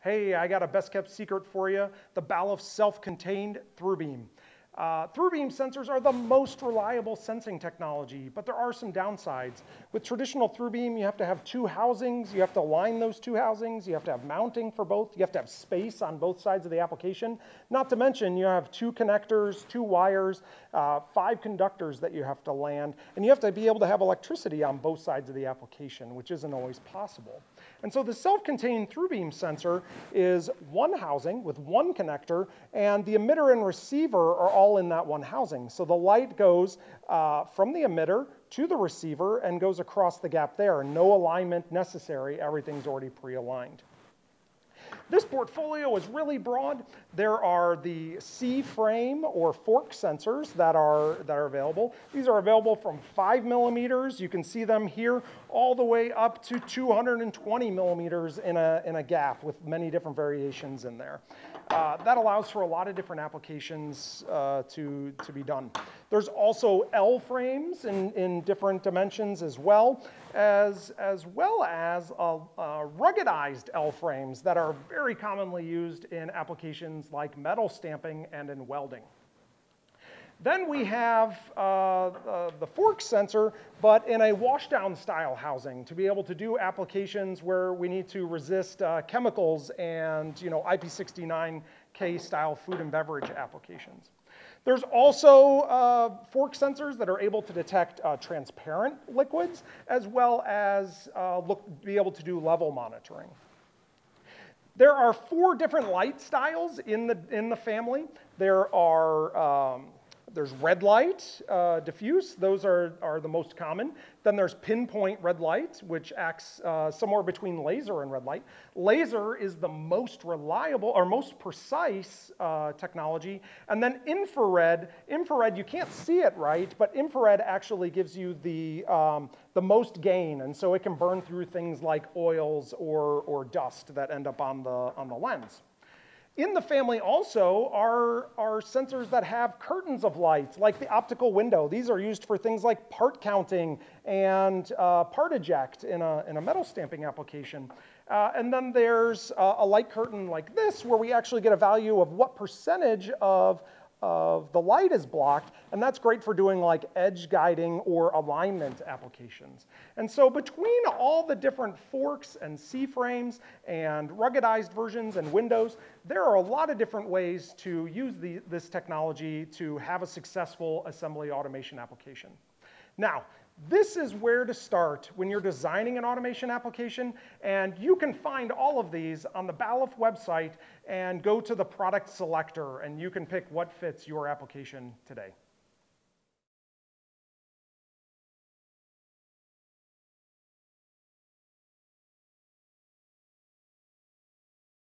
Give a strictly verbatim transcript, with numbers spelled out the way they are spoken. Hey, I got a best kept secret for you, the Balluff self-contained through-beam. Uh, through-beam sensors are the most reliable sensing technology, but there are some downsides. With traditional through-beam, you have to have two housings, you have to align those two housings, you have to have mounting for both, you have to have space on both sides of the application, not to mention you have two connectors, two wires, uh, five conductors that you have to land, and you have to be able to have electricity on both sides of the application, which isn't always possible. And so the self-contained through-beam sensor is one housing with one connector, and the emitter and receiver are all in that one housing. So the light goes uh, from the emitter to the receiver and goes across the gap there. No alignment necessary. Everything's already pre-aligned. This portfolio is really broad. There are the C-frame or fork sensors that are, that are available. These are available from five millimeters, you can see them here, all the way up to two hundred twenty millimeters in a, in a gap with many different variations in there. Uh, that allows for a lot of different applications uh, to, to be done. There's also L-frames in, in different dimensions as well, as, as well as uh, uh, ruggedized L-frames that are very commonly used in applications like metal stamping and in welding. Then we have uh, uh, the fork sensor, but in a washdown style housing to be able to do applications where we need to resist uh, chemicals and, you know, I P six nine K style food and beverage applications. There's also uh, fork sensors that are able to detect uh, transparent liquids, as well as uh, look, be able to do level monitoring. There are four different light styles in the, in the family. There are, um, there's red light, uh, diffuse, those are, are the most common. Then there's pinpoint red light, which acts uh, somewhere between laser and red light. Laser is the most reliable or most precise uh, technology. And then infrared, infrared, you can't see it right, but infrared actually gives you the, um, the most gain, and so it can burn through things like oils or, or dust that end up on the, on the lens. In the family also are, are sensors that have curtains of light, like the optical window. These are used for things like part counting and uh, part eject in a, in a metal stamping application. Uh, and then there's a, a light curtain like this, where we actually get a value of what percentage of, of the light is blocked, and that's great for doing like edge guiding or alignment applications. And so between all the different forks and C-frames and ruggedized versions and windows, there are a lot of different ways to use the, this technology to have a successful assembly automation application. Now, this is where to start when you're designing an automation application, and you can find all of these on the Balluff website and go to the product selector, and you can pick what fits your application today.